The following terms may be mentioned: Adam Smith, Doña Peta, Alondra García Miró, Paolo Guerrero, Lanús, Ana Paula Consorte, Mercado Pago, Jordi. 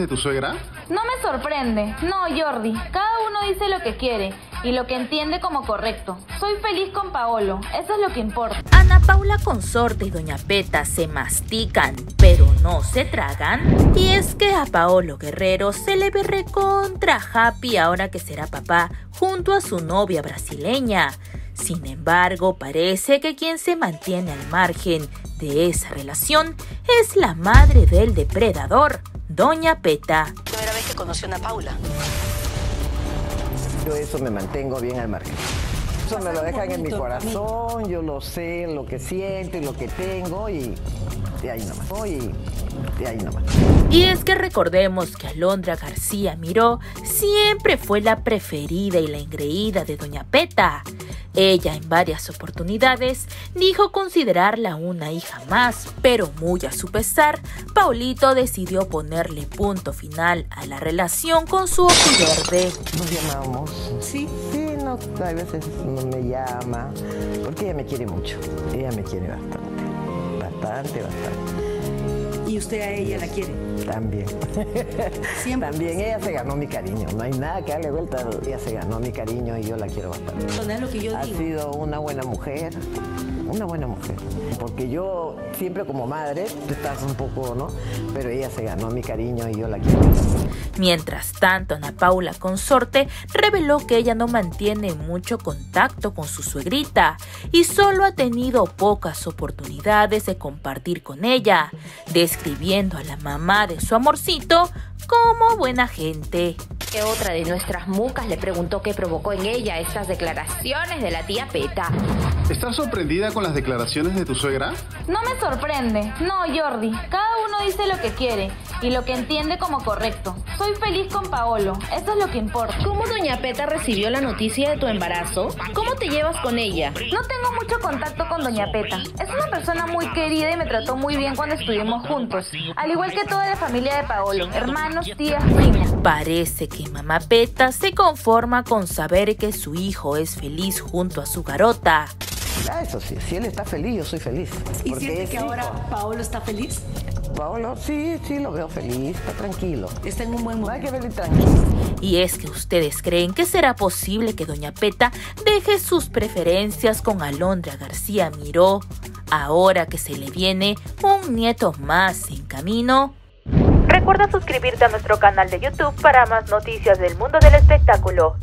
¿De tu suegra? No me sorprende. No, Jordi. Cada uno dice lo que quiere y lo que entiende como correcto. Soy feliz con Paolo. Eso es lo que importa. Ana Paula Consorte y Doña Peta se mastican, pero no se tragan. Y es que a Paolo Guerrero se le ve recontra happy ahora que será papá junto a su novia brasileña. Sin embargo, parece que quien se mantiene al margen de esa relación es la madre del depredador, Doña Peta. La primera vez que conoció a Ana Paula. Yo eso me mantengo bien al margen. Eso me lo dejan en mi corazón, yo lo sé, lo que siento y lo que tengo y de ahí nomás. Y es que recordemos que Alondra García Miró siempre fue la preferida y la engreída de Doña Peta. Ella en varias oportunidades dijo considerarla una hija más, pero muy a su pesar, Paulito decidió ponerle punto final a la relación con su ojo verde. Nos llamamos. Sí, no, a veces no me llama, porque ella me quiere mucho, ella me quiere bastante. ¿Y usted a ella la quiere? También. Siempre. También ella se ganó mi cariño. No hay nada que darle vuelta. Ella se ganó mi cariño y yo la quiero bastante. Eso es lo que yo digo. Ha sido una buena mujer. Una buena mujer. Porque yo siempre como madre, tú estás un poco, ¿no? Pero ella se ganó mi cariño y yo la quiero bastante. Mientras tanto, Ana Paula Consorte reveló que ella no mantiene mucho contacto con su suegrita y solo ha tenido pocas oportunidades de compartir con ella, describiendo a la mamá de su amorcito como buena gente. Que otra de nuestras mucas le preguntó qué provocó en ella estas declaraciones de la tía Peta. ¿Estás sorprendida con las declaraciones de tu suegra? No me sorprende. No, Jordi. Cada uno dice lo que quiere y lo que entiende como correcto. Soy feliz con Paolo. Eso es lo que importa. ¿Cómo Doña Peta recibió la noticia de tu embarazo? ¿Cómo te llevas con ella? No tengo mucho contacto con Doña Peta. Es una persona muy querida y me trató muy bien cuando estuvimos juntos. Al igual que toda la familia de Paolo. Hermanos, tías, primas. Parece que mamá Peta se conforma con saber que su hijo es feliz junto a su garota. Ah, eso sí, si él está feliz, yo soy feliz. ¿Y siente que ahora Paolo está feliz? Paolo, sí, lo veo feliz, está tranquilo. Está en un buen momento. Hay que verlo tranquilo. Y es que ustedes creen que será posible que Doña Peta deje sus preferencias con Alondra García Miró, ahora que se le viene un nieto más en camino. Recuerda suscribirte a nuestro canal de YouTube para más noticias del mundo del espectáculo.